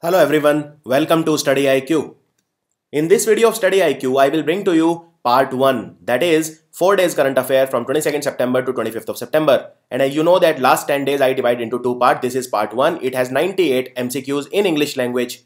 Hello everyone, welcome to Study IQ. In this video of Study IQ, I will bring to you part 1, that is 4 days current affair from 22nd September to 25th of September. And you know that last 10 days I divide into 2 parts. This is part 1. It has 98 MCQs in English language.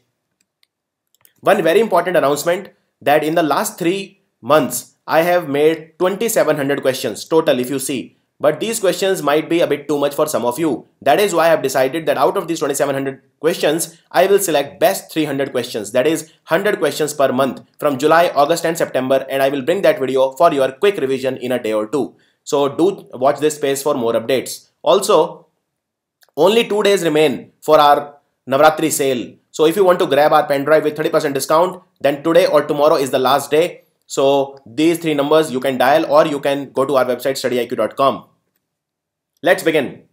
One very important announcement that in the last 3 months, I have made 2700 questions total if you see. But these questions might be a bit too much for some of you. That is why I have decided that out of these 2700 questions, I will select best 300 questions. That is 100 questions per month from July, August and September. And I will bring that video for your quick revision in a day or two. So do watch this space for more updates. Also, only 2 days remain for our Navratri sale. So if you want to grab our pen drive with 30% discount, then today or tomorrow is the last day. So these 3 numbers you can dial or you can go to our website studyiq.com. Let's begin.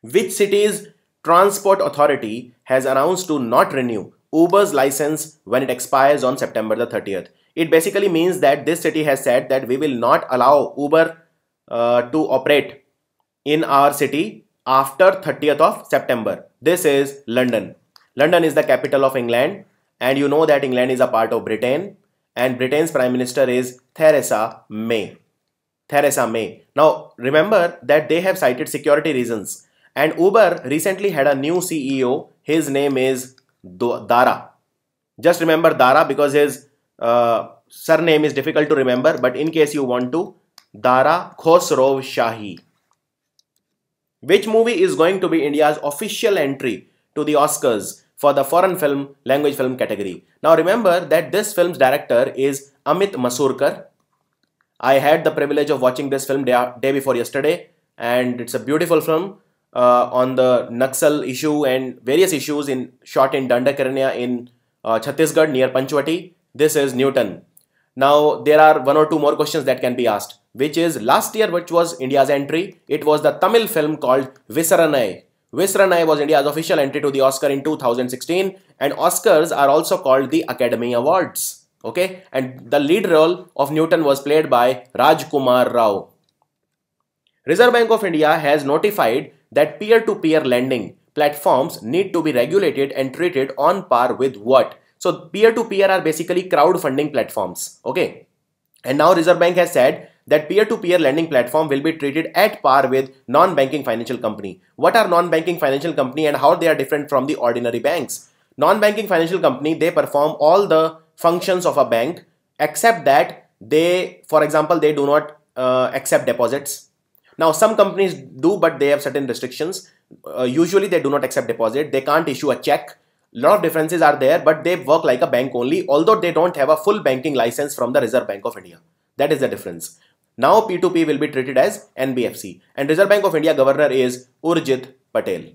Which city's transport authority has announced to not renew Uber's license when it expires on September the 30th? It basically means that this city has said that we will not allow Uber to operate in our city after 30th of September. This is London. London is the capital of England, and you know that England is a part of Britain. And Britain's Prime Minister is Theresa May. Now, remember that they have cited security reasons. And Uber recently had a new CEO. His name is Dara. Just remember Dara because his surname is difficult to remember. But in case you want to, Dara Khosrowshahi. Which movie is going to be India's official entry to the Oscars for the foreign film, language film category? Now remember that this film's director is Amit Masurkar. I had the privilege of watching this film day before yesterday, and it's a beautiful film on the Naxal issue and various issues shot in Dandakaranya in Chhattisgarh near Panchwati. This is Newton. Now there are 1 or 2 more questions that can be asked, which is last year which was India's entry. It was the Tamil film called Visaranai. Visaranai was India's official entry to the Oscar in 2016, and Oscars are also called the Academy Awards. Okay, and the lead role of Newton was played by Rajkumar Rao. Reserve Bank of India has notified that peer-to-peer lending platforms need to be regulated and treated on par with what? So peer-to-peer are basically crowdfunding platforms. Okay, and now Reserve Bank has said that peer-to-peer lending platform will be treated at par with non-banking financial company. What are non-banking financial company and how they are different from the ordinary banks? Non-banking financial company, they perform all the functions of a bank except that they, for example, they do not accept deposits. Now some companies do, but they have certain restrictions. Usually they do not accept deposit. They can't issue a check. Lot of differences are there, but they work like a bank only, although they don't have a full banking license from the Reserve Bank of India. That is the difference. Now P2P will be treated as NBFC, and Reserve Bank of India governor is Urjit Patel.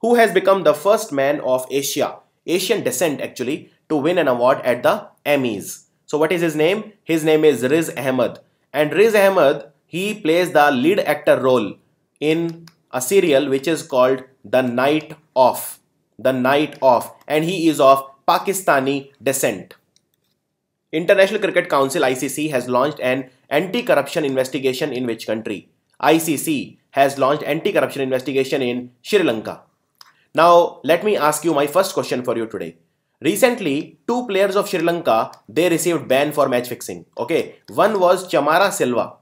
Who has become the first man of Asia, Asian descent actually, to win an award at the Emmys? So what is his name? His name is Riz Ahmed. And Riz Ahmed, he plays the lead actor role in a serial which is called The Night Of. The Night Of. And he is of Pakistani descent. International Cricket Council ICC has launched an anti-corruption investigation in which country? ICC has launched anti-corruption investigation in Sri Lanka. Now, let me ask you my first question for you today. Recently, 2 players of Sri Lanka, they received ban for match fixing. Okay, one was Chamara Silva.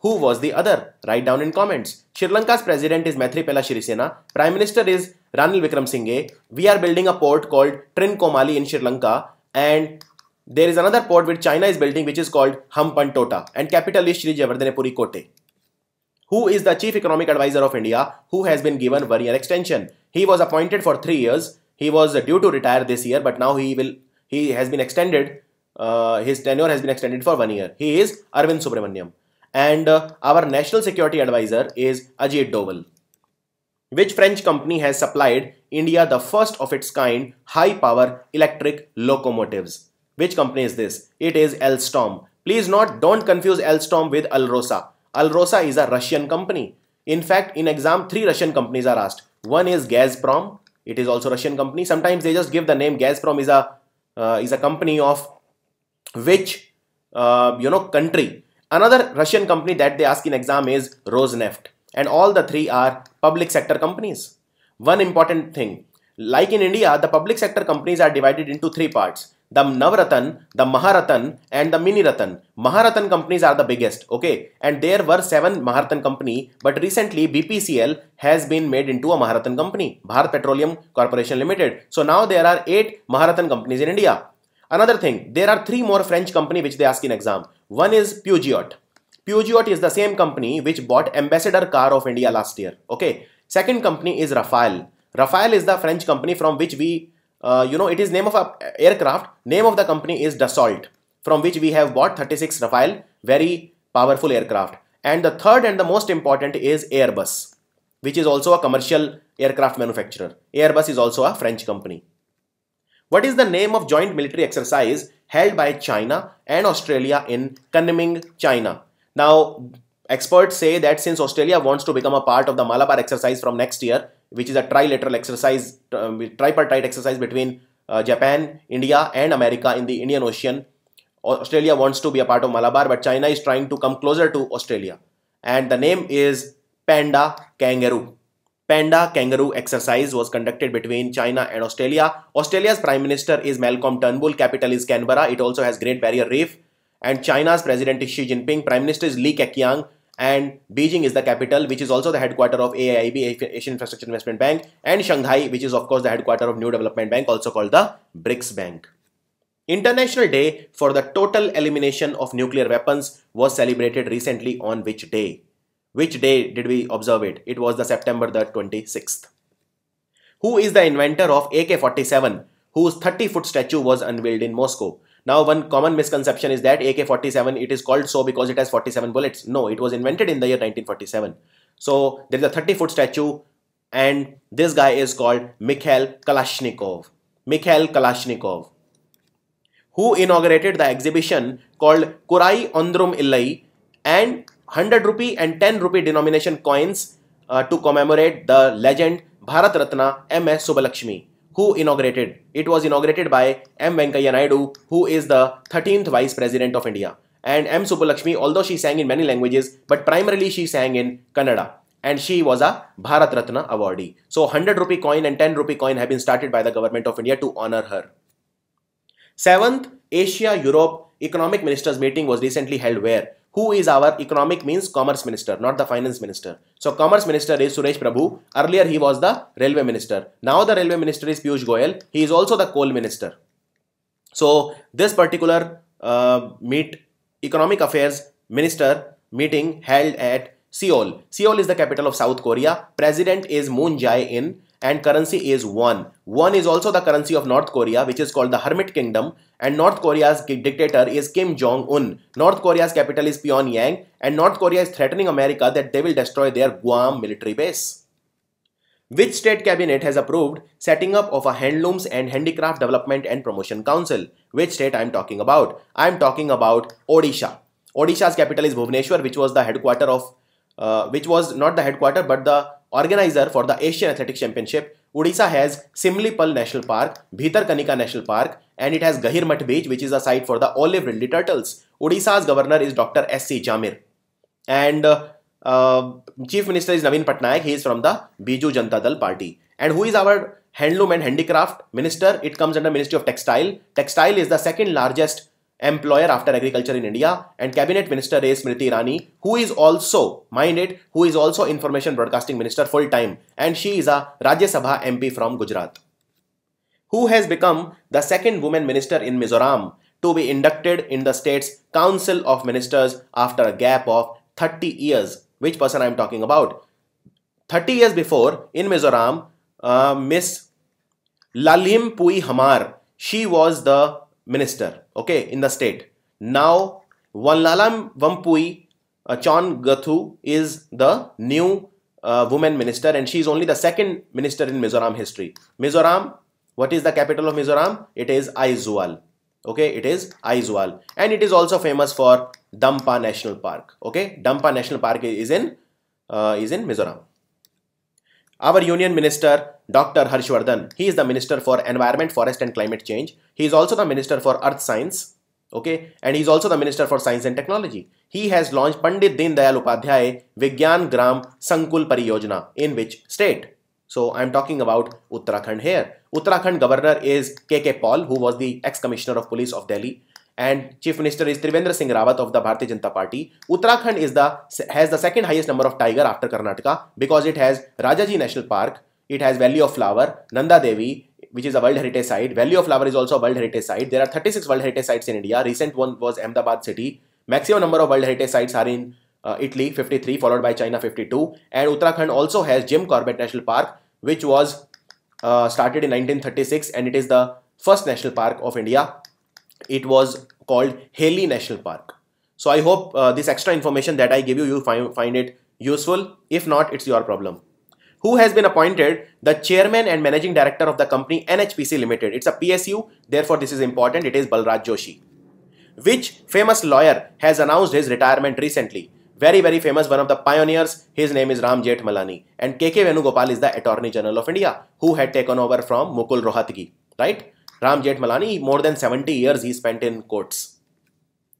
Who was the other? Write down in comments. Sri Lanka's president is Maithripala Sirisena. Prime Minister is Ranil Wickremasinghe. We are building a port called Trincomalee in Sri Lanka, and there is another port which China is building which is called Hambantota, and capital is Sri Javardhanepuri Kotte. Who is the chief economic advisor of India who has been given 1-year extension? He was appointed for 3 years. He was due to retire this year, but now he has been extended. His tenure has been extended for 1 year. He is Arvind Subramaniam. And our national security advisor is Ajit Doval. Which French company has supplied India the first of its kind high power electric locomotives? Which company is this? It is Alstom. Please don't confuse Alstom with Alrosa. Alrosa is a Russian company. In fact, in exam 3 Russian companies are asked. One is Gazprom. It is also a Russian company. Sometimes they just give the name. Gazprom is a company of which country? Another Russian company that they ask in exam is Rosneft, and all the 3 are public sector companies. One important thing, like in India, the public sector companies are divided into three parts. The Navratan, the Maharatan and the Miniratan. Maharatan companies are the biggest, okay? And there were 7 Maharatan company, but recently BPCL has been made into a Maharatan company, Bharat Petroleum Corporation Limited. So now there are 8 Maharatan companies in India. Another thing, there are 3 more French company which they ask in exam. One is Peugeot. Peugeot is the same company which bought Ambassador Car of India last year, okay? Second company is Rafale. Rafale is the French company from which we it is name of a aircraft. Name of the company is Dassault, from which we have bought 36 Rafale, very powerful aircraft. And the third and the most important is Airbus, which is also a commercial aircraft manufacturer. Airbus is also a French company. What is the name of joint military exercise held by China and Australia in Kunming, China? Now, experts say that since Australia wants to become a part of the Malabar exercise from next year, which is a trilateral exercise, tripartite exercise between Japan, India and America in the Indian Ocean. Australia wants to be a part of Malabar, but China is trying to come closer to Australia. And the name is Panda Kangaroo. Panda Kangaroo exercise was conducted between China and Australia. Australia's Prime Minister is Malcolm Turnbull. Capital is Canberra. It also has Great Barrier Reef. And China's President is Xi Jinping. Prime Minister is Li Keqiang. And Beijing is the capital, which is also the headquarter of AIIB, Asian Infrastructure Investment Bank, and Shanghai, which is of course the headquarter of New Development Bank, also called the BRICS Bank. International Day for the Total Elimination of Nuclear Weapons was celebrated recently on which day? Which day did we observe it? It was the September the 26th. Who is the inventor of AK-47, whose 30-foot statue was unveiled in Moscow? Now, one common misconception is that AK-47, it is called so because it has 47 bullets. No, it was invented in the year 1947. So, there is a 30-foot statue and this guy is called Mikhail Kalashnikov. Mikhail Kalashnikov. Who inaugurated the exhibition called Kurai Andrum Illai and 100 rupee and 10 rupee denomination coins to commemorate the legend Bharat Ratna M.S. Subbalakshmi. Who inaugurated? It was inaugurated by M. Venkaiah Naidu, who is the 13th Vice President of India. And M. Subbulakshmi, although she sang in many languages, but primarily she sang in Kannada. And she was a Bharat Ratna awardee. So 100 rupee coin and 10 rupee coin have been started by the government of India to honor her. 7th Asia-Europe Economic Ministers meeting was recently held where? Who is our economic means commerce minister, not the finance minister. So commerce minister is Suresh Prabhu. Earlier he was the railway minister. Now the railway minister is Piyush Goyal. He is also the coal minister. So this particular economic affairs minister meeting held at Seoul. Seoul is the capital of South Korea. President is Moon Jae-in and currency is Won. Won is also the currency of North Korea, which is called the Hermit Kingdom. And North Korea's dictator is Kim Jong-un. North Korea's capital is Pyongyang. And North Korea is threatening America that they will destroy their Guam military base. Which state cabinet has approved setting up of a handlooms and handicraft development and promotion council? Which state I am talking about? I am talking about Odisha. Odisha's capital is Bhubaneswar, which was the headquarter of, which was not the headquarter, but the organizer for the Asian Athletic Championship. Odisha has Simlipal National Park, Bhitarkanika National Park, and it has Gahirmat Beach, which is a site for the olive ridley turtles. Odisha's governor is Dr. S.C. Jamir. And Chief Minister is Naveen Patnaik. He is from the Biju Janata Dal Party. And who is our handloom and handicraft minister? It comes under Ministry of Textile. Textile is the second largest employer after agriculture in India, and cabinet minister is Smriti Irani, who is also, mind it, who is also information broadcasting minister full time, and she is a Rajya Sabha MP from Gujarat. Who has become the second woman minister in Mizoram to be inducted in the state's Council of Ministers after a gap of 30 years? Which person I am talking about? 30 years before in Mizoram, Miss Lalimpuy Hamar, she was the minister, okay, in the state. Now, Wanlalampui Chongathu is the new woman minister, and she is only the second minister in Mizoram history. Mizoram, what is the capital of Mizoram? It is Aizawl, okay, it is Aizawl, and it is also famous for Dampa National Park, okay. Dampa National Park is in Mizoram. Our union minister, Dr. Harshvardhan, he is the minister for environment, forest and climate change. He is also the minister for earth science, okay, and he is also the minister for science and technology. He has launched Pandit Deen Dayal Upadhyay Vigyan Gram Sankul Pariyojana in which state? So I'm talking about Uttarakhand here. Uttarakhand governor is KK Paul, who was the ex-commissioner of police of Delhi, and chief minister is Trivendra Singh Rawat of the Bharatiya Janata Party. Uttarakhand has the second highest number of tiger after Karnataka because it has Rajaji National Park, it has Valley of Flower, Nanda Devi, which is a World Heritage Site. Valley of Flower is also a World Heritage Site. There are 36 World Heritage Sites in India. Recent one was Ahmedabad City. Maximum number of World Heritage Sites are in Italy, 53, followed by China, 52. And Uttarakhand also has Jim Corbett National Park, which was started in 1936, and it is the first national park of India. It was called Heli National Park. So I hope this extra information that I give you, you find it useful. If not, it's your problem. Who has been appointed the chairman and managing director of the company NHPC Limited? It's a PSU, therefore this is important. It is Balraj Joshi. Which famous lawyer has announced his retirement recently? Very, very famous, one of the pioneers. His name is Ram Jethmalani. And KK Venugopal is the Attorney General of India, who had taken over from Mukul Rohatgi, right? Ram Jethmalani, more than 70 years he spent in courts.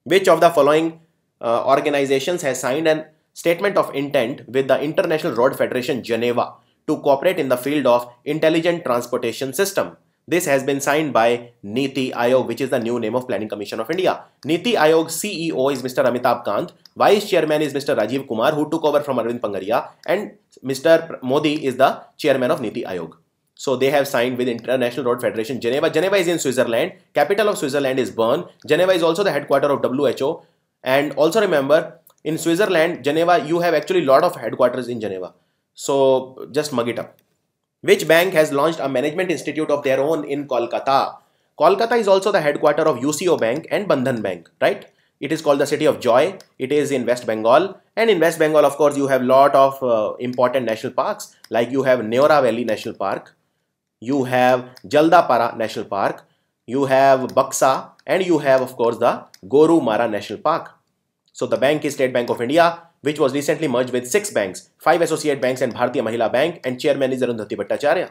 Which of the following organizations has signed an statement of intent with the International Road Federation, Geneva, to cooperate in the field of intelligent transportation system? This has been signed by Niti Aayog, which is the new name of Planning Commission of India. Niti Aayog CEO is Mr. Amitabh Kant. Vice Chairman is Mr. Rajiv Kumar, who took over from Arvind Pangaria. And Mr. Modi is the Chairman of Niti Aayog. So they have signed with International Road Federation, Geneva. Geneva is in Switzerland. Capital of Switzerland is Bern. Geneva is also the headquarters of WHO. And also remember, in Switzerland, Geneva, you have actually a lot of headquarters in Geneva. So just mug it up. Which bank has launched a management institute of their own in Kolkata? Kolkata is also the headquarters of UCO Bank and Bandhan Bank, right? It is called the City of Joy. It is in West Bengal. And in West Bengal, of course, you have a lot of important national parks. Like you have Neora Valley National Park. You have Jaldapara National Park. You have Baksa. And you have, of course, the Gorumara National Park. So the bank is State Bank of India, which was recently merged with 6 banks, 5 associate banks and Bharatiya Mahila Bank, and chairman is Arundhati Bhattacharya.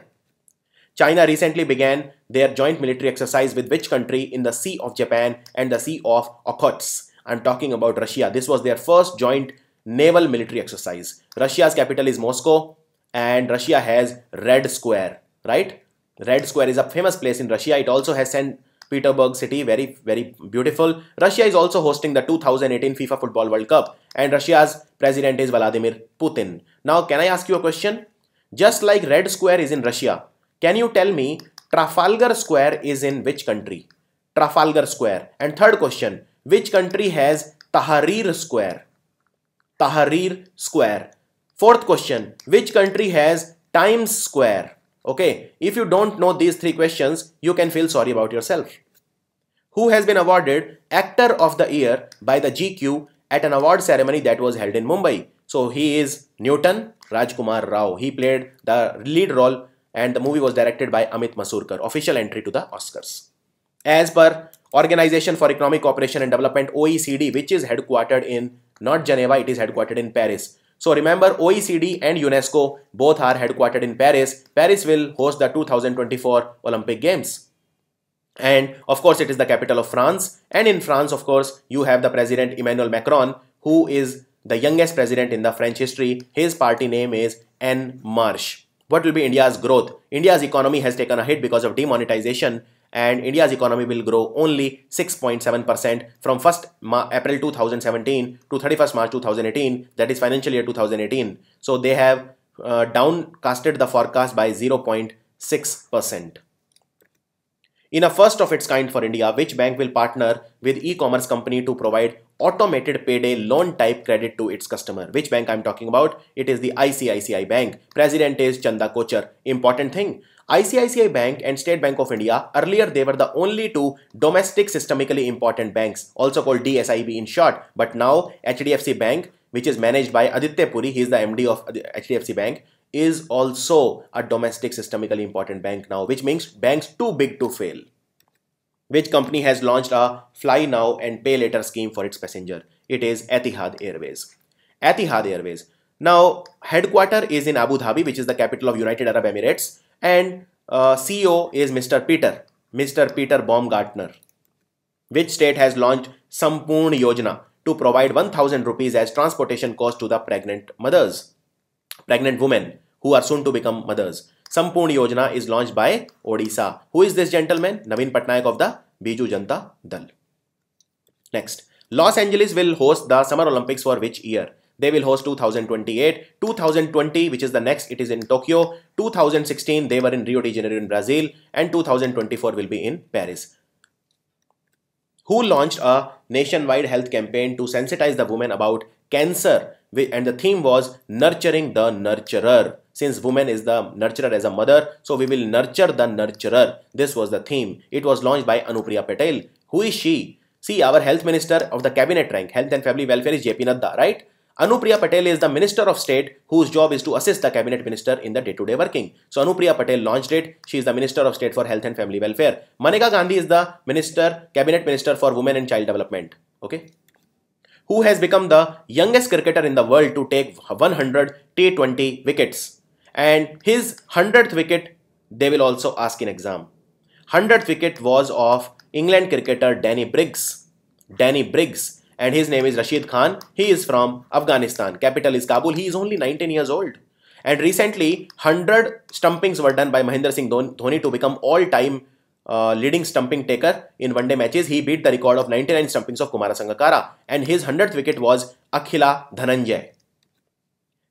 China recently began their joint military exercise with which country in the Sea of Japan and the Sea of Okhotsk? I'm talking about Russia. This was their first joint naval military exercise. Russia's capital is Moscow and Russia has Red Square, right? Red Square is a famous place in Russia. It also has St. Petersburg city, very, very beautiful. Russia is also hosting the 2018 FIFA Football World Cup and Russia's president is Vladimir Putin. Now, can I ask you a question? Just like Red Square is in Russia, can you tell me Trafalgar Square is in which country? Trafalgar Square. And third question, which country has Tahrir Square? Tahrir Square. Fourth question, which country has Times Square? Okay, if you don't know these 3 questions, you can feel sorry about yourself. Who has been awarded Actor of the Year by the GQ at an award ceremony that was held in Mumbai? So he is Newton, Rajkumar Rao. He played the lead role and the movie was directed by Amit Masurkar. Official entry to the Oscars. As per Organization for Economic Cooperation and Development, OECD, which is headquartered in, not Geneva, it is headquartered in Paris. So remember, OECD and UNESCO both are headquartered in Paris. Paris will host the 2024 Olympic Games. And of course, it is the capital of France. And in France, of course, you have the president Emmanuel Macron, who is the youngest president in the French history. His party name is En Marche. What will be India's growth? India's economy has taken a hit because of demonetization. And India's economy will grow only 6.7% from 1st April 2017 to 31st March 2018, that is financial year 2018. So they have downcasted the forecast by 0.6%. In a first of its kind for India, which bank will partner with e-commerce company to provide automated payday loan type credit to its customer? Which bank I'm talking about? It is the ICICI Bank. President is Chanda Kochar. Important thing. ICICI Bank and State Bank of India, earlier they were the only 2 domestic systemically important banks, also called DSIB in short. But now HDFC Bank, which is managed by Aditya Puri, he is the MD of HDFC Bank, is also a domestic systemically important bank now, which means banks too big to fail. Which company has launched a fly now and pay later scheme for its passenger? It is Etihad Airways. Etihad Airways. Now, headquarter is in Abu Dhabi, which is the capital of United Arab Emirates. And CEO is Mr. Peter Baumgartner. Which state has launched Sampoorna Yojana to provide 1,000 rupees as transportation cost to the pregnant women who are soon to become mothers. Sampoorna Yojana is launched by Odisha. Who is this gentleman? Naveen Patnaik of the Biju Janata Dal. Next, Los Angeles will host the Summer Olympics for which year? They will host 2028, 2020, which is the next, it is in Tokyo, 2016, they were in Rio de Janeiro in Brazil, and 2024 will be in Paris. Who launched a nationwide health campaign to sensitize the women about cancer? And the theme was nurturing the nurturer. Since woman is the nurturer as a mother, so we will nurture the nurturer. This was the theme. It was launched by Anupriya Patel. Who is she? See, our health minister of the cabinet rank, health and family welfare, is JP Nadda, right? Anupriya Patel is the Minister of State whose job is to assist the Cabinet Minister in the day-to-day working. So Anupriya Patel launched it. She is the Minister of State for Health and Family Welfare. Maneka Gandhi is the Minister, Cabinet Minister for Women and Child Development. Okay. Who has become the youngest cricketer in the world to take 100 T20 wickets? And his 100th wicket, they will also ask in exam. 100th wicket was of England cricketer Danny Briggs. Danny Briggs. And his name is Rashid Khan. He is from Afghanistan. Capital is Kabul. He is only 19 years old. And recently, 100 stumpings were done by Mahendra Singh Dhoni to become all-time leading stumping taker in one-day matches. He beat the record of 99 stumpings of Kumara Sangakkara. And his 100th wicket was Akhila Dhananjay.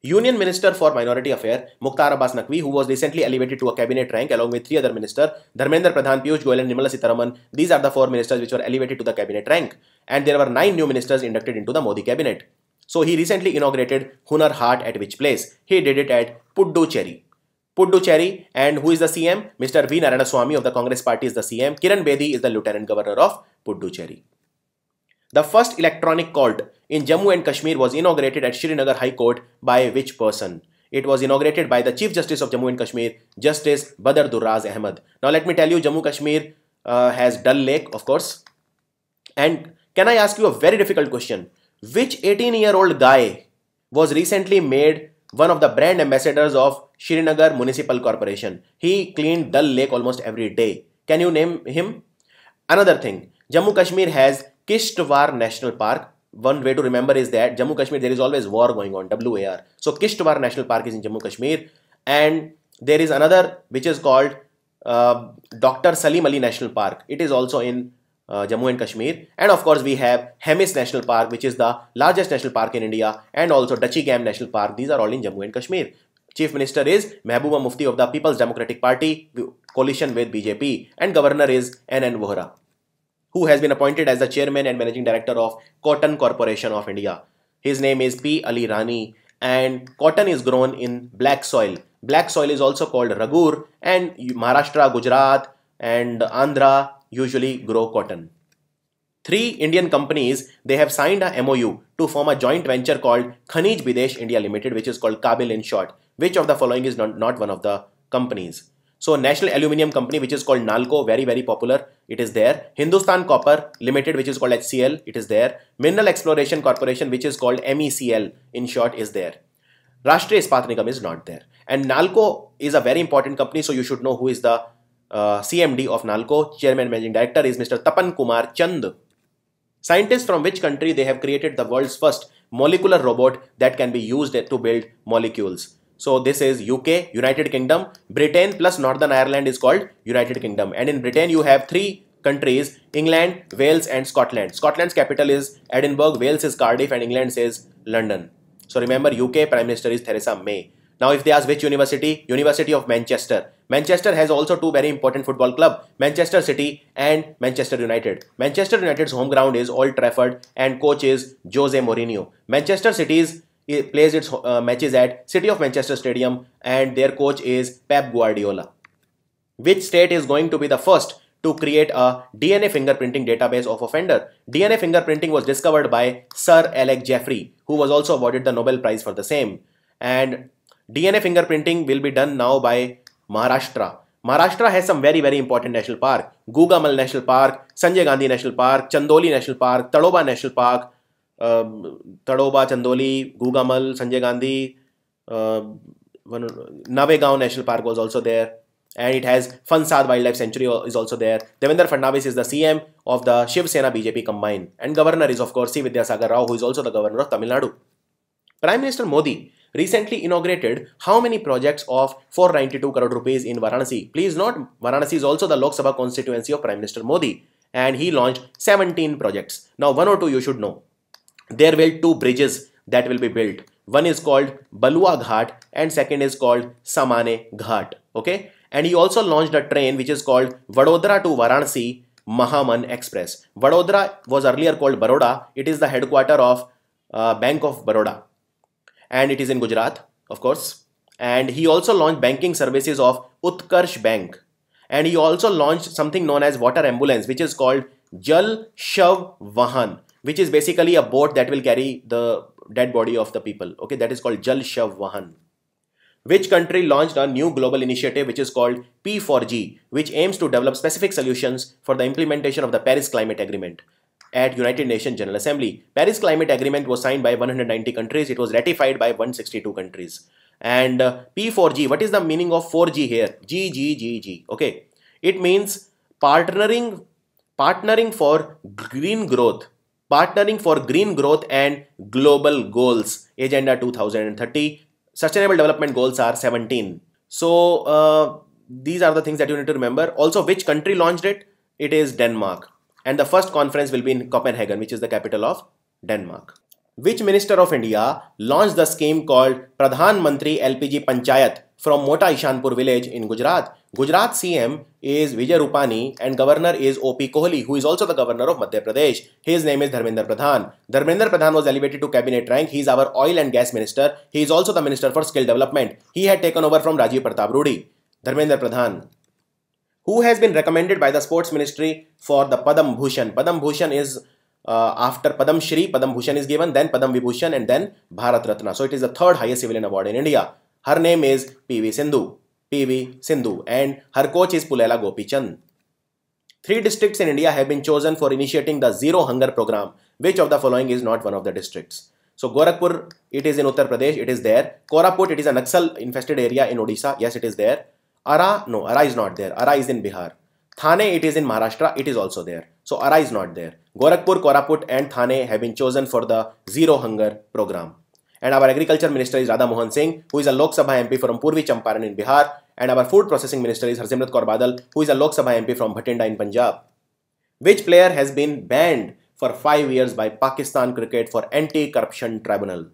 Union Minister for Minority Affairs, Mukhtar Abbas Naqvi, who was recently elevated to a cabinet rank along with three other ministers, Dharmendra Pradhan, Piyush Goyal and Nirmala Sitaraman. These are the four ministers which were elevated to the cabinet rank. And there were 9 new ministers inducted into the Modi cabinet. So he recently inaugurated Hunar Haat at which place? He did it at Puducherry. Puducherry. And who is the CM? Mr. V. Narayanaswamy of the Congress party is the CM. Kiran Bedi is the Lieutenant Governor of Puducherry. The first electronic court in Jammu and Kashmir was inaugurated at Srinagar High Court by which person? It was inaugurated by the Chief Justice of Jammu and Kashmir, Justice Badruddin Raz Ahmed. Now let me tell you, Jammu Kashmir has Dal Lake, of course. And can I ask you a very difficult question? Which 18-year-old guy was recently made one of the brand ambassadors of Srinagar Municipal Corporation? He cleaned Dal Lake almost every day. Can you name him? Another thing, Jammu Kashmir has Kishtwar National Park. One way to remember is that Jammu Kashmir, there is always war going on, WAR. So Kishtwar National Park is in Jammu Kashmir. And there is another which is called Dr. Salim Ali National Park. It is also in Jammu and Kashmir. And of course we have Hemis National Park, which is the largest national park in India. And also Dachigam National Park. These are all in Jammu and Kashmir. Chief Minister is Mehbooba Mufti of the People's Democratic Party, coalition with BJP. And Governor is N.N. Vohra, who has been appointed as the Chairman and Managing Director of Cotton Corporation of India. His name is P. Ali Rani, and cotton is grown in black soil. Black soil is also called Ragur, and Maharashtra, Gujarat and Andhra usually grow cotton. 3 Indian companies, they have signed a MOU to form a joint venture called Khanij Bidesh India Limited, which is called Kabil in short. Which of the following is not one of the companies? So National Aluminium Company, which is called NALCO, very popular, it is there. Hindustan Copper Limited, which is called HCL, it is there. Mineral Exploration Corporation, which is called MECL in short, is there. Rashtriya Ispat Nigam is not there. And NALCO is a very important company, so you should know who is the CMD of NALCO. Chairman and Managing Director is Mr. Tapan Kumar Chand. Scientists from which country, they have created the world's first molecular robot that can be used to build molecules? So this is UK, United Kingdom, Britain plus Northern Ireland is called United Kingdom. And in Britain, you have 3 countries, England, Wales and Scotland. Scotland's capital is Edinburgh, Wales is Cardiff and England is London. So remember, UK Prime Minister is Theresa May. Now if they ask which university, University of Manchester. Manchester has also 2 very important football club, Manchester City and Manchester United. Manchester United's home ground is Old Trafford and coach is Jose Mourinho. Manchester City's it plays its matches at City of Manchester Stadium and their coach is Pep Guardiola. Which state is going to be the first to create a DNA fingerprinting database of offender? DNA fingerprinting was discovered by Sir Alec Jeffrey, who was also awarded the Nobel Prize for the same. And DNA fingerprinting will be done now by Maharashtra. Maharashtra has some very important national park. Gugamal National Park, Sanjay Gandhi National Park, Chandoli National Park, Tadoba National Park. Tadoba, Chandoli, Gugamal, Sanjay Gandhi, Navegaon National Park was also there, and it has Fansad Wildlife Sanctuary is also there. Devendra Fadnavis is the CM of the Shiv Sena BJP combined, and governor is of course C. Vidyasagar Rao, who is also the governor of Tamil Nadu. Prime Minister Modi recently inaugurated how many projects of 492 crore rupees in Varanasi? Please note, Varanasi is also the Lok Sabha constituency of Prime Minister Modi, and he launched 17 projects. Now, one or two you should know. There will be two bridges that will be built. One is called Balua Ghat and second is called Samane Ghat. Okay. And he also launched a train which is called Vadodara to Varanasi Mahaman Express. Vadodara was earlier called Baroda. It is the headquarter of Bank of Baroda. And it is in Gujarat, of course. And he also launched banking services of Utkarsh Bank. And he also launched something known as water ambulance, which is called Jal Shav Vahan, which is basically a boat that will carry the dead body of the people. Okay, that is called Jal Shav Vahan. Which country launched a new global initiative which is called P4G, which aims to develop specific solutions for the implementation of the Paris Climate Agreement at United Nations General Assembly? Paris Climate Agreement was signed by 190 countries. It was ratified by 162 countries. And P4G, what is the meaning of 4G here? G, G, G, G. Okay. It means partnering for green growth. Partnering for green growth and global goals. Agenda 2030. Sustainable development goals are 17. So these are the things that you need to remember. Also, which country launched it? It is Denmark. And the first conference will be in Copenhagen, which is the capital of Denmark. Which minister of India launched the scheme called Pradhan Mantri LPG Panchayat from Mota Ishanpur village in Gujarat? Gujarat CM is Vijay Rupani and governor is O.P. Kohli, who is also the governor of Madhya Pradesh. His name is Dharmendra Pradhan. Dharmendra Pradhan was elevated to cabinet rank. He is our oil and gas minister. He is also the minister for skill development. He had taken over from Rajiv Pratap Rudi. Dharmendra Pradhan. Who has been recommended by the sports ministry for the Padam Bhushan? Padam Bhushan is after Padam Shri, Padam Bhushan is given, then Padam Vibhushan and then Bharat Ratna. So it is the third highest civilian award in India. Her name is P.V. Sindhu. P.V. Sindhu. And her coach is Pulela Gopichand. 3 districts in India have been chosen for initiating the Zero Hunger program. Which of the following is not one of the districts? So Gorakhpur, it is in Uttar Pradesh, it is there. Koraput, it is a Naxal infested area in Odisha. Yes, it is there. Ara, no, Ara is not there. Ara is in Bihar. Thane, it is in Maharashtra, it is also there. So Ara is not there. Gorakhpur, Koraput and Thane have been chosen for the Zero Hunger program. And our agriculture minister is Radha Mohan Singh, who is a Lok Sabha MP from Purvi Champaran in Bihar. And our food processing minister is Harsimrat Kaur Badal, who is a Lok Sabha MP from Bhatinda in Punjab. Which player has been banned for 5 years by Pakistan cricket for anti-corruption tribunal?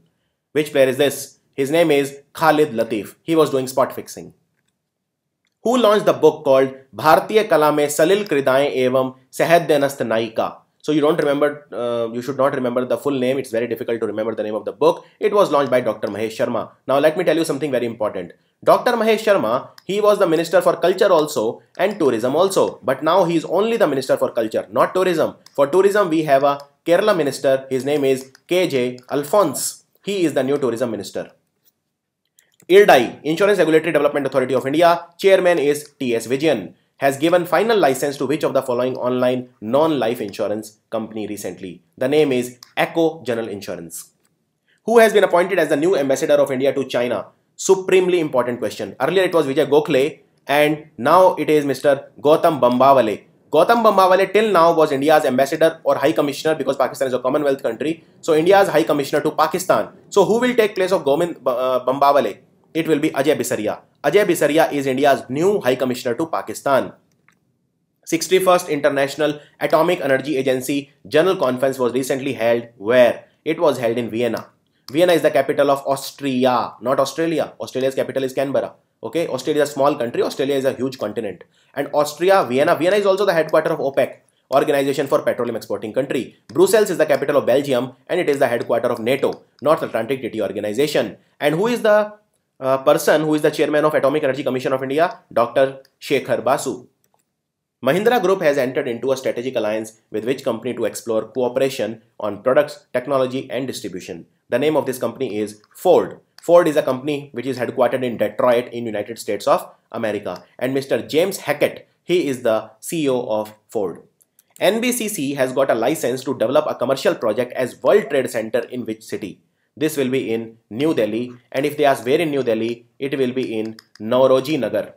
Which player is this? His name is Khalid Latif. He was doing spot fixing. Who launched the book called Bharatiya Kala Mein Salil Kridayein Evam Sahadyanast Naika? So you don't remember, you should not remember the full name. It's very difficult to remember the name of the book. It was launched by Dr. Mahesh Sharma. Now let me tell you something very important. Dr. Mahesh Sharma, he was the minister for culture also and tourism also. But now he is only the minister for culture, not tourism. For tourism, we have a Kerala minister. His name is K.J. Alphonse. He is the new tourism minister. IRDAI, Insurance Regulatory Development Authority of India, chairman is T.S. Vijayan, has given final license to which of the following online non-life insurance company recently? The name is Echo General Insurance. Who has been appointed as the new ambassador of India to China? Supremely important question. Earlier it was Vijay Gokhale and now it is Mr. Gautam Bambawale. Gautam Bambawale till now was India's ambassador or high commissioner because Pakistan is a Commonwealth country. So India's high commissioner to Pakistan. So who will take place of Gautam Bambawale? It will be Ajay Bisaria. Ajay Bisaria is India's new High Commissioner to Pakistan. 61st International Atomic Energy Agency General Conference was recently held where? It was held in Vienna. Vienna is the capital of Austria, not Australia. Australia's capital is Canberra. Okay, Australia is a small country. Australia is a huge continent. And Austria, Vienna. Vienna is also the headquarter of OPEC, Organization for Petroleum Exporting Country. Brussels is the capital of Belgium and it is the headquarter of NATO, North Atlantic Treaty Organization. And who is the person who is the chairman of Atomic Energy Commission of India? Dr. Shekhar Basu. Mahindra Group has entered into a strategic alliance with which company to explore cooperation on products, technology and distribution? The name of this company is Ford. Ford is a company which is headquartered in Detroit in United States of America. And Mr. James Hackett, he is the CEO of Ford. NBCC has got a license to develop a commercial project as World Trade Center in which city? This will be in New Delhi, and if they ask where in New Delhi, it will be in Nauroji Nagar.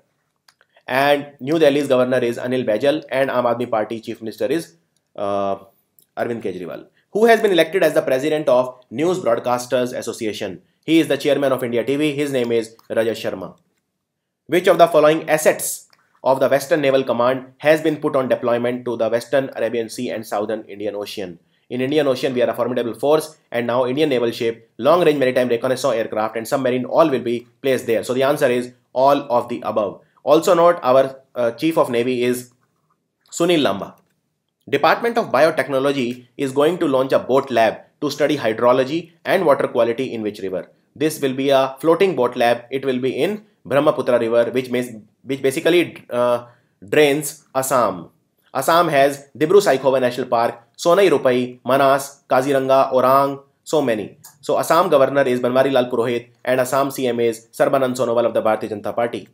And New Delhi's governor is Anil Baijal and Aam Aadmi Party chief minister is Arvind Kejriwal. Who has been elected as the president of News Broadcasters Association? He is the chairman of India TV. His name is Rajat Sharma. Which of the following assets of the Western Naval Command has been put on deployment to the Western Arabian Sea and Southern Indian Ocean? In Indian Ocean, we are a formidable force, and now Indian naval ship, long-range maritime reconnaissance aircraft, and submarine all will be placed there. So the answer is all of the above. Also note, our Chief of Navy is Sunil Lamba. Department of Biotechnology is going to launch a boat lab to study hydrology and water quality in which river? This will be a floating boat lab. It will be in Brahmaputra River, which basically drains Assam. Assam has Dibru-Saikhowa National Park, Sonai Rupai, Manas, Kaziranga, Orang, so many. So Assam governor is Banwarilal Purohit and Assam CM is Sarbanand Sonowal of the Bharatiya Janata Party.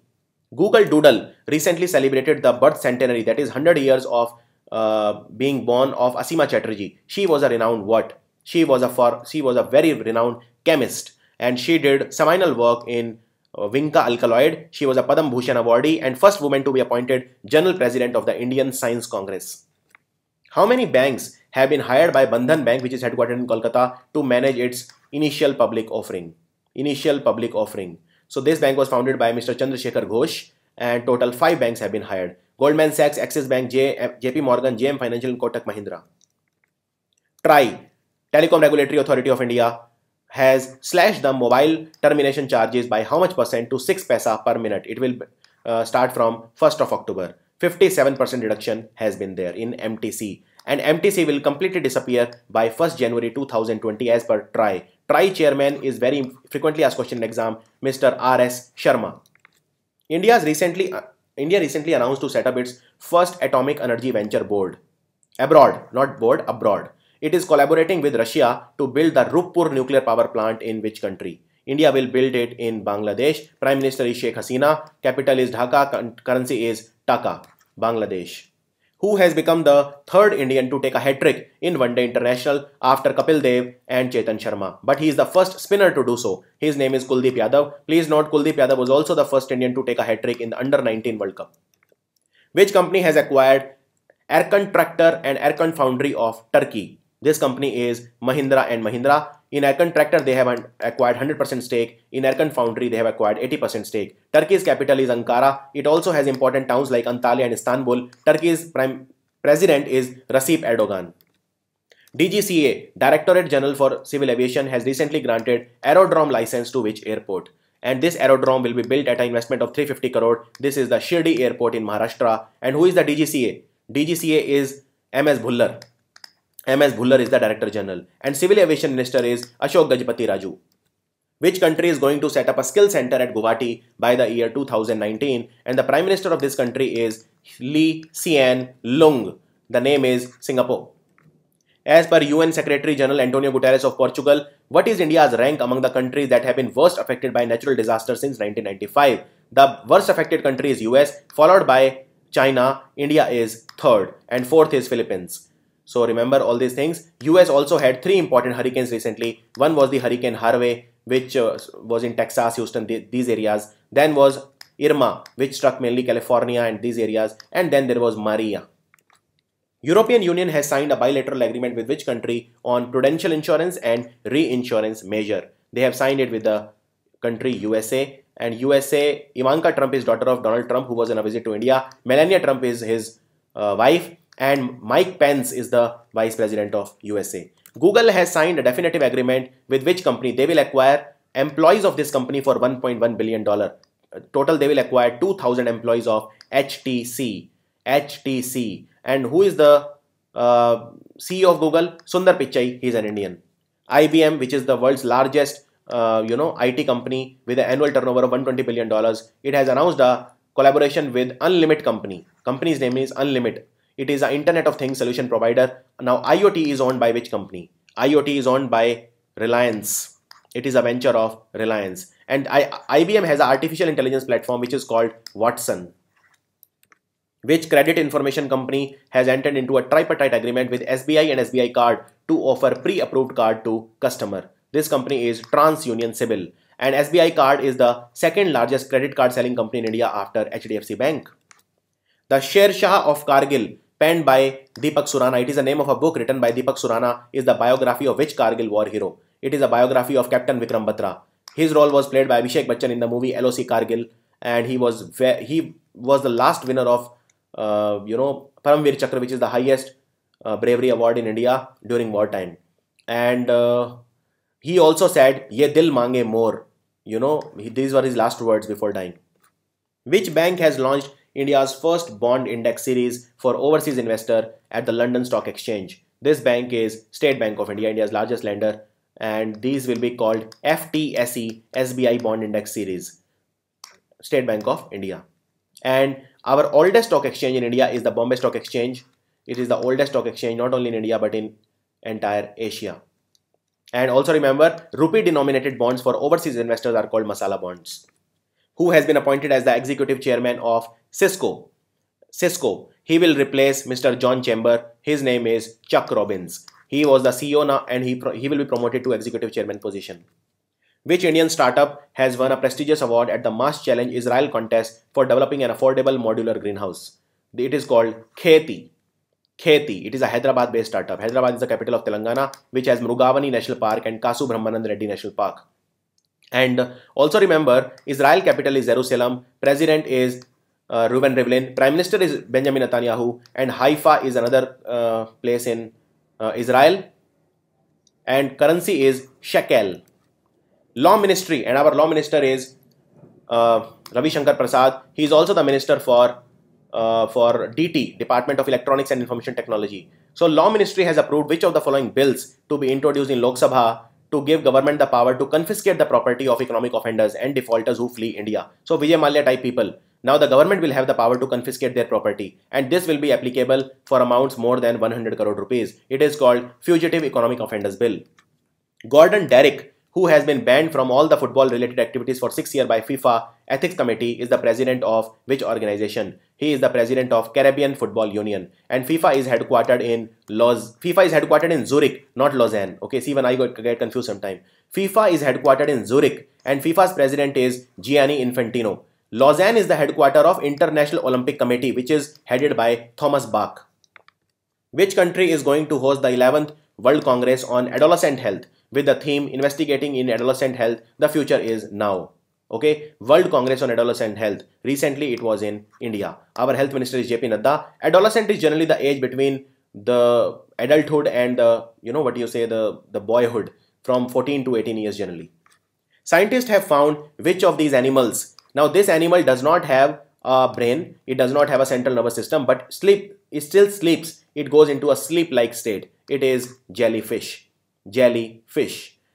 Google Doodle recently celebrated the birth centenary, that is 100 years of being born of Asima Chatterjee. She was a renowned what? She was a very renowned chemist, and she did seminal work in Vinca alkaloid. She was a Padam Bhushan awardee and first woman to be appointed General President of the Indian Science Congress. How many banks have been hired by Bandhan Bank, which is headquartered in Kolkata, to manage its initial public offering? So this bank was founded by Mr. Chandrasekhar Ghosh, and total 5 banks have been hired: Goldman Sachs, Axis Bank, JP Morgan, JM Financial, and Kotak Mahindra. TRAI, Telecom Regulatory Authority of India, has slashed the mobile termination charges by how much percent to 6 paisa per minute. It will start from 1st of October. 57% reduction has been there in MTC. And MTC will completely disappear by 1st January 2020 as per TRAI. TRAI chairman is very frequently asked question in exam, Mr. R.S. Sharma. India recently announced to set up its first atomic energy venture board. Abroad. It is collaborating with Russia to build the Ruppur nuclear power plant in which country? India will build it in Bangladesh. Prime Minister is Sheikh Hasina. Capital is Dhaka. Currency is Taka. Bangladesh. Who has become the third Indian to take a hat-trick in One Day International after Kapil Dev and Chetan Sharma? But he is the first spinner to do so. His name is Kuldeep Yadav. Please note, Kuldeep Yadav was also the first Indian to take a hat-trick in the Under-19 World Cup. Which company has acquired Erkan Tractor and Erkan Foundry of Turkey? This company is Mahindra and Mahindra. In Erkan Tractor, they have acquired 100% stake. In Erkan Foundry, they have acquired 80% stake. Turkey's capital is Ankara. It also has important towns like Antalya and Istanbul. Turkey's prime president is Recep Erdogan. DGCA, Directorate General for Civil Aviation, has recently granted aerodrome license to which airport? And this aerodrome will be built at an investment of 350 crore. This is the Shirdi airport in Maharashtra. And who is the DGCA? DGCA is MS Bhullar. MS Bhullar is the Director General, and Civil Aviation Minister is Ashok Gajpati Raju. Which country is going to set up a skill center at Guwahati by the year 2019? And the Prime Minister of this country is Lee Hsien Loong. The name is Singapore. As per UN Secretary General Antonio Guterres of Portugal, what is India's rank among the countries that have been worst affected by natural disasters since 1995? The worst affected country is US, followed by China. India is third, and fourth is Philippines. So remember all these things. US also had 3 important hurricanes recently. One was the Hurricane Harvey, which was in Texas, Houston, these areas. Then was Irma, which struck mainly California and these areas. And then there was Maria. European Union has signed a bilateral agreement with which country on prudential insurance and reinsurance measure? They have signed it with the country USA. And USA, Ivanka Trump is daughter of Donald Trump, who was on a visit to India. Melania Trump is his wife. And Mike Pence is the Vice President of USA. Google has signed a definitive agreement with which company? They will acquire employees of this company for $1.1 billion. Total, they will acquire 2,000 employees of HTC. And who is the CEO of Google? Sundar Pichai. He is an Indian. IBM, which is the world's largest IT company with an annual turnover of $120 billion. It has announced a collaboration with Unlimit company. Company's name is Unlimit. It is an Internet of Things solution provider. Now, IoT is owned by which company? IoT is owned by Reliance. It is a venture of Reliance. And IBM has an artificial intelligence platform which is called Watson. Which credit information company has entered into a tripartite agreement with SBI and SBI Card to offer pre-approved card to customer? This company is TransUnion CIBIL. And SBI Card is the second largest credit card selling company in India after HDFC Bank. The Sher Shah of Kargil, penned by Deepak Surana. It is the name of a book written by Deepak Surana. It is the biography of which Kargil war hero? It is a biography of Captain Vikram Batra. His role was played by Abhishek Bachchan in the movie LOC Kargil, and he was the last winner of Paramveer Chakra, which is the highest bravery award in India during wartime. And he also said, "Ye dil mange more." These were his last words before dying. Which bank has launched India's first bond index series for overseas investor at the London Stock Exchange? This bank is State Bank of India, India's largest lender, and these will be called FTSE SBI Bond Index Series, State Bank of India. And our oldest stock exchange in India is the Bombay Stock Exchange. It is the oldest stock exchange not only in India but in entire Asia. And also remember, rupee denominated bonds for overseas investors are called masala bonds. Who has been appointed as the executive chairman of Cisco? He will replace Mr. John Chamber. His name is Chuck Robbins. He was the CEO now, and he will be promoted to executive chairman position. Which Indian startup has won a prestigious award at the Mass Challenge Israel contest for developing an affordable modular greenhouse? It is called Kheti. It is a Hyderabad-based startup. Hyderabad is the capital of Telangana, which has Mrugavani National Park and Kasu Brahmanand Reddy National Park. And also remember, Israel capital is Jerusalem, President is Reuven Rivlin, Prime Minister is Benjamin Netanyahu, and Haifa is another place in Israel, and currency is shekel. Law Ministry, and our Law Minister is Ravi Shankar Prasad. He is also the Minister for DT, Department of Electronics and Information Technology. So Law Ministry has approved which of the following bills to be introduced in Lok Sabha to give government the power to confiscate the property of economic offenders and defaulters who flee India. So Vijay Malia type people. Now the government will have the power to confiscate their property, and this will be applicable for amounts more than 100 crore rupees. It is called Fugitive Economic Offenders Bill. Gordon Derrick, who has been banned from all the football related activities for 6 years by FIFA Ethics Committee, is the president of which organization? He is the president of Caribbean Football Union, and FIFA is headquartered in Zurich, not Lausanne. Okay, see, when I get confused sometime. FIFA is headquartered in Zurich, and FIFA's president is Gianni Infantino. Lausanne is the headquarter of International Olympic Committee, which is headed by Thomas Bach. Which country is going to host the 11th World Congress on Adolescent Health with the theme Investigating in Adolescent Health, the Future is Now? Okay, World Congress on Adolescent Health. Recently, it was in India. Our health minister is JP Nadda. Adolescent is generally the age between the adulthood and the, the boyhood, from 14 to 18 years generally. Scientists have found which of these animals. Now, this animal does not have a brain, it does not have a central nervous system, but it still sleeps. It goes into a sleep-like state. It is jellyfish.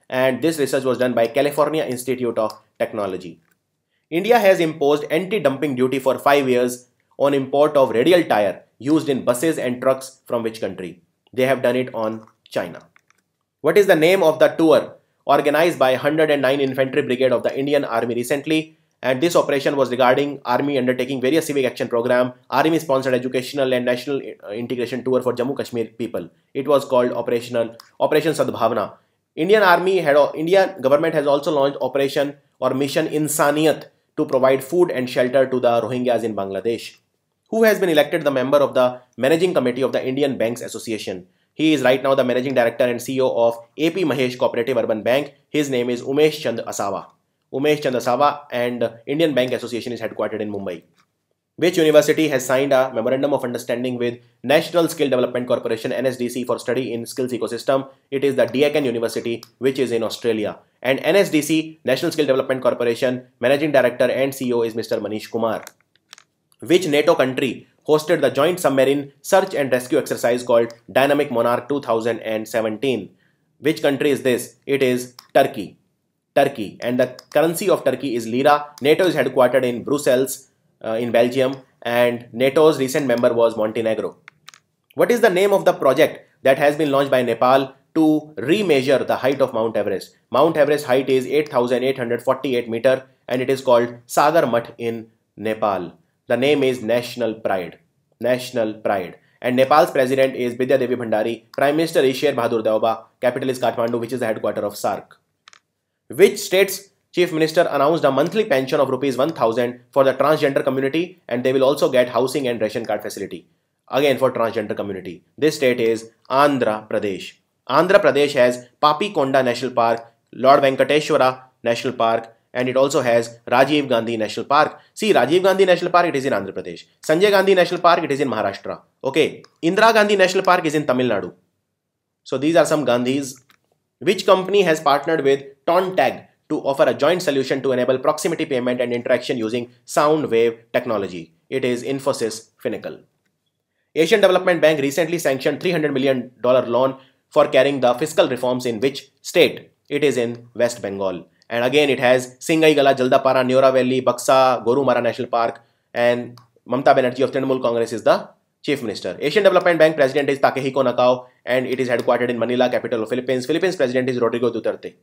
And this research was done by California Institute of Technology. India has imposed anti-dumping duty for 5 years on import of radial tire used in buses and trucks from which country? They have done it on China. What is the name of the tour organized by 109 Infantry Brigade of the Indian Army recently? And this operation was regarding Army undertaking various civic action program, Army sponsored educational and national integration tour for Jammu Kashmir people. It was called Operation Sadbhavna. Indian government has also launched Operation or Mission Insaniyat to provide food and shelter to the Rohingyas in Bangladesh. Who has been elected the member of the Managing Committee of the Indian Banks Association? He is right now the Managing Director and CEO of AP Mahesh Cooperative Urban Bank. His name is Umesh Chand Asawa. And Indian Bank Association is headquartered in Mumbai. Which university has signed a memorandum of understanding with National Skill Development Corporation NSDC for study in skills ecosystem? It is the Deakin University, which is in Australia. And NSDC, National Skill Development Corporation, Managing Director and CEO is Mr. Manish Kumar. Which NATO country hosted the joint submarine search and rescue exercise called Dynamic Monarch 2017? Which country is this? It is Turkey. And the currency of Turkey is lira. NATO is headquartered in Brussels in Belgium, and NATO's recent member was Montenegro. What is the name of the project that has been launched by Nepal to remeasure the height of Mount Everest? Mount Everest height is 8,848 meters, and it is called Sagar Math in Nepal. The name is National Pride. And Nepal's president is Bidya Devi Bhandari. Prime Minister is Sher Bahadur Deuba. Capital is Kathmandu, which is the headquarter of SAARC. Which state's chief minister announced a monthly pension of Rs. 1,000 for the transgender community, and they will also get housing and ration card facility, again for transgender community. This state is Andhra Pradesh. Andhra Pradesh has Papikonda National Park, Lord Venkateshwara National Park, and it also has Rajiv Gandhi National Park. See, Rajiv Gandhi National Park, it is in Andhra Pradesh. Sanjay Gandhi National Park, it is in Maharashtra. Okay, Indira Gandhi National Park is in Tamil Nadu. So these are some Gandhis. Which company has partnered with TonTag to offer a joint solution to enable proximity payment and interaction using sound wave technology? It is Infosys Finacle. Asian Development Bank recently sanctioned $300 million loan for carrying the fiscal reforms in which state? It is in West Bengal. And again, it has Singaigala, Jaldapara, Neora Valley, Baksa, Gorumara National Park, and Mamata Banerjee of Trinamool Congress is the Chief Minister. Asian Development Bank President is Takehiko Nakao, and it is headquartered in Manila, capital of Philippines. Philippines President is Rodrigo Duterte.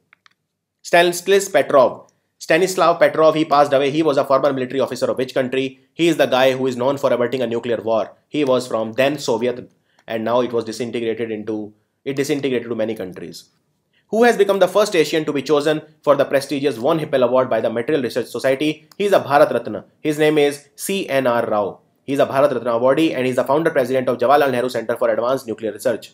Stanislav Petrov, he passed away. He was a former military officer of which country? He is the guy who is known for averting a nuclear war. He was from then Soviet, and now it was disintegrated to many countries. Who has become the first Asian to be chosen for the prestigious Von Hippel Award by the Material Research Society? He is a Bharat Ratna. His name is C.N.R. Rao. He is a Bharat Ratna awardee and he is the founder president of Jawaharlal Nehru Center for Advanced Nuclear Research.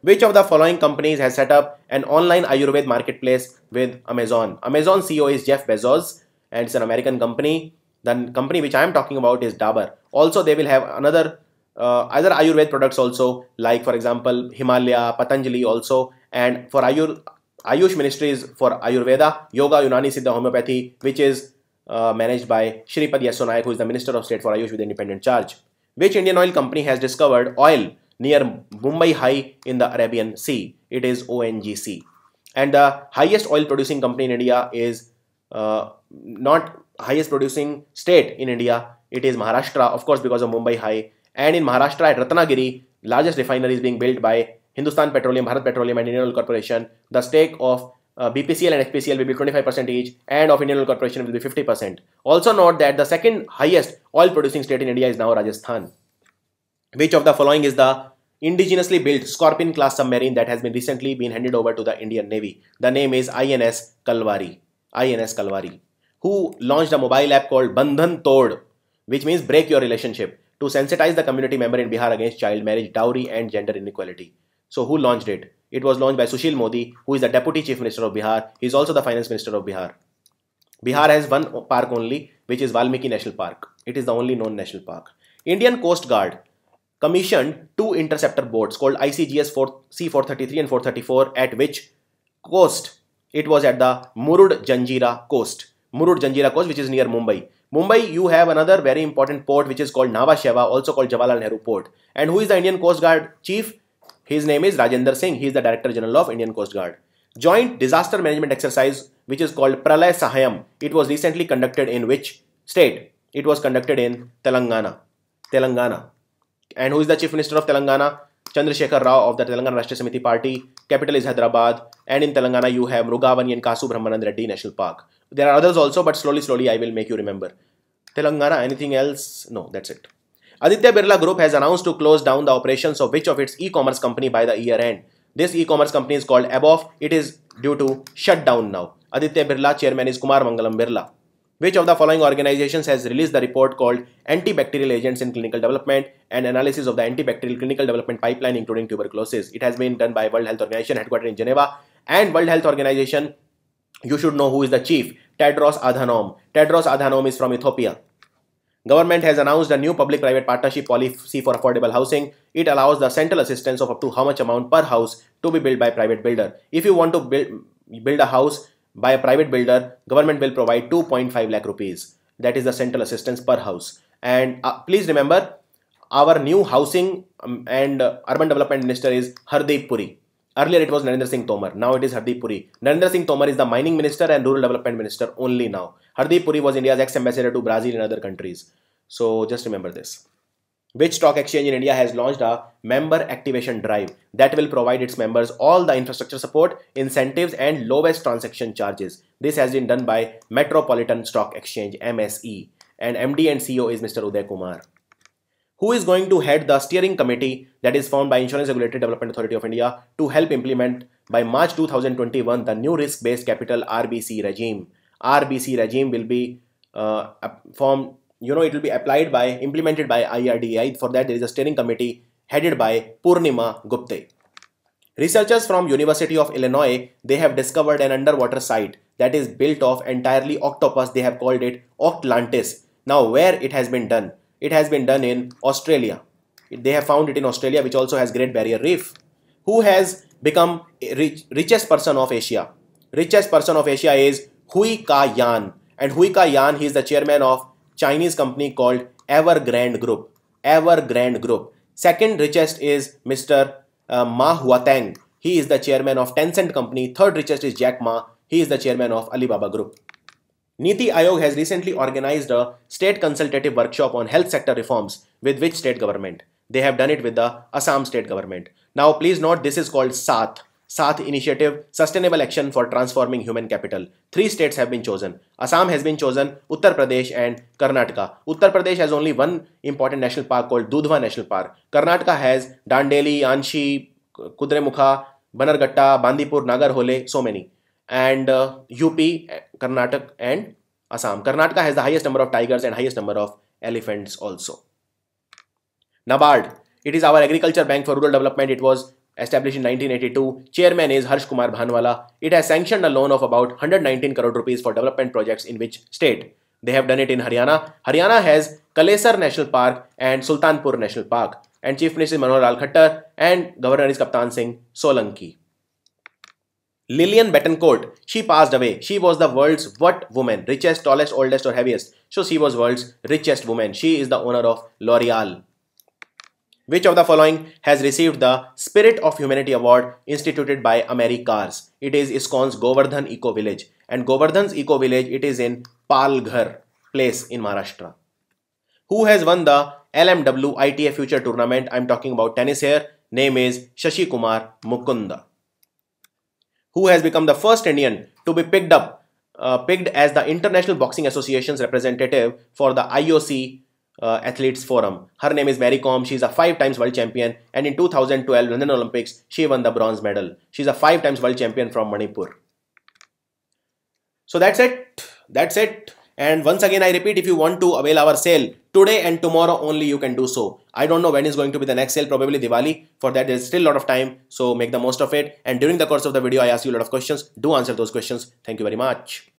Which of the following companies has set up an online Ayurveda marketplace with Amazon? Amazon CEO is Jeff Bezos and it's an American company. The company which I am talking about is Dabur. Also, they will have another other Ayurveda products also, like for example Himalaya, Patanjali also. And for Ayush Ministries for Ayurveda, Yoga, Unani Siddha, Homeopathy, which is managed by Shripad Yesso Naik, who is the Minister of State for Ayush with independent charge. Which Indian oil company has discovered oil near Mumbai High in the Arabian Sea? It is ONGC. And the highest oil producing company in India is not highest producing state in India. It is Maharashtra, of course, because of Mumbai High. And in Maharashtra at Ratnagiri, largest refinery is being built by Hindustan Petroleum, Bharat Petroleum and Indian Oil Corporation. The stake of BPCL and HPCL will be 25% each and of Indian Oil Corporation will be 50%. Also note that the second highest oil producing state in India is now Rajasthan. Which of the following is the indigenously built Scorpion class submarine that has been recently been handed over to the Indian Navy? The name is INS Kalvari. INS Kalvari. Who launched a mobile app called Bandhan Tod, which means break your relationship, to sensitize the community member in Bihar against child marriage, dowry and gender inequality? So who launched it? It was launched by Sushil Modi, who is the Deputy Chief Minister of Bihar. He is also the Finance Minister of Bihar. Bihar has one park only, which is Valmiki National Park. It is the only known national park. Indian Coast Guard commissioned two interceptor boats called ICGS C-433 and 434 at which coast? It was at the Murud-Janjira coast. Murud-Janjira coast, which is near Mumbai. Mumbai, you have another very important port, which is called Nhava Sheva, also called Jawaharlal Nehru Port. And who is the Indian Coast Guard Chief? His name is Rajender Singh. He is the Director General of Indian Coast Guard. Joint disaster management exercise, which is called Pralay Sahayam. It was recently conducted in which state? It was conducted in Telangana. Telangana. And who is the Chief Minister of Telangana? Chandrasekhar Rao of the Telangana Rashtriya Samiti Party. Capital is Hyderabad. And in Telangana, you have Mrugavani and Kasu Brahmanand Reddy National Park. There are others also, but slowly, I will make you remember. Telangana, anything else? No, that's it. Aditya Birla Group has announced to close down the operations of which of its e-commerce company by the year end? This e-commerce company is called Abof. It is due to shutdown now. Aditya Birla chairman is Kumar Mangalam Birla. Which of the following organizations has released the report called Antibacterial Agents in Clinical Development and Analysis of the Antibacterial Clinical Development Pipeline including Tuberculosis? It has been done by World Health Organization headquartered in Geneva. And World Health Organization, you should know who is the chief, Tedros Adhanom. Tedros Adhanom is from Ethiopia. Government has announced a new public-private partnership policy for affordable housing. It allows the central assistance of up to how much amount per house to be built by private builder. If you want to build a house by a private builder, government will provide 2.5 lakh rupees. That is the central assistance per house. And please remember, our new housing and urban development minister is Hardeep Puri. Earlier it was Narendra Singh Tomar. Now it is Hardeep Puri. Narendra Singh Tomar is the mining minister and rural development minister only now. Hardeep Puri was India's ex-ambassador to Brazil and other countries. So just remember this. Which stock exchange in India has launched a member activation drive that will provide its members all the infrastructure support, incentives and lowest transaction charges? This has been done by Metropolitan Stock Exchange MSE and MD and CEO is Mr. Uday Kumar. Who is going to head the steering committee that is formed by Insurance Regulatory Development Authority of India to help implement by March 2021 the new risk-based capital RBC regime? RBC regime will be formed, you know, it will be applied by, implemented by IRDAI. For that, there is a steering committee headed by Purnima Gupte. Researchers from University of Illinois, they have discovered an underwater site that is built of entirely octopus. They have called it Octlantis. Now where it has been done? It has been done in Australia. They have found it in Australia, which also has Great Barrier Reef. Who has become richest person of Asia? Richest person of Asia is Hui Ka Yan. And Hui Ka Yan, he is the chairman of Chinese company called Evergrande Group. Evergrande Group. Second richest is Mr. Ma Huateng. He is the chairman of Tencent company. Third richest is Jack Ma. He is the chairman of Alibaba Group. Niti Aayog has recently organized a state consultative workshop on health sector reforms. With which state government? They have done it with the Assam state government. Now please note, this is called SAATH. SAATH initiative, Sustainable Action for Transforming Human Capital. 3 states have been chosen. Assam has been chosen, Uttar Pradesh and Karnataka. Uttar Pradesh has only one important national park called Dudhwa National Park. Karnataka has Dandeli, Anshi, Kudremukha, Banargatta, Bandipur, Nagarhole, so many. And UP, Karnataka and Assam. Karnataka has the highest number of tigers and highest number of elephants also. NABARD. It is our agriculture bank for rural development. It was established in 1982. Chairman is Harsh Kumar Bhanwala. It has sanctioned a loan of about 119 crore rupees for development projects in which state? They have done it in Haryana. Haryana has Kalesar National Park and Sultanpur National Park. And Chief Minister is Manohar Lal Khattar and Governor is Kaptan Singh Solanki. Lillian Bettencourt, she passed away. She was the world's what woman? Richest, tallest, oldest or heaviest? So she was world's richest woman. She is the owner of L'Oreal. Which of the following has received the Spirit of Humanity Award instituted by AmeriCars? It is ISKCON's Govardhan Eco Village. And Govardhan's Eco Village, it is in Palghar place in Maharashtra. Who has won the LMW ITA Future Tournament? I'm talking about tennis here. Name is Shashi Kumar Mukunda. Who has become the first Indian to be picked as the International Boxing Association's representative for the IOC Athletes Forum? Her name is Mary Kom. She is a 5-times world champion, and in 2012 London Olympics she won the bronze medal. She is a 5-times world champion from Manipur. So that's it. That's it. And once again I repeat, if you want to avail our sale today and tomorrow only, you can do so. I don't know when is going to be the next sale, probably Diwali. For that there is still a lot of time, so make the most of it. And during the course of the video I ask you a lot of questions. Do answer those questions. Thank you very much.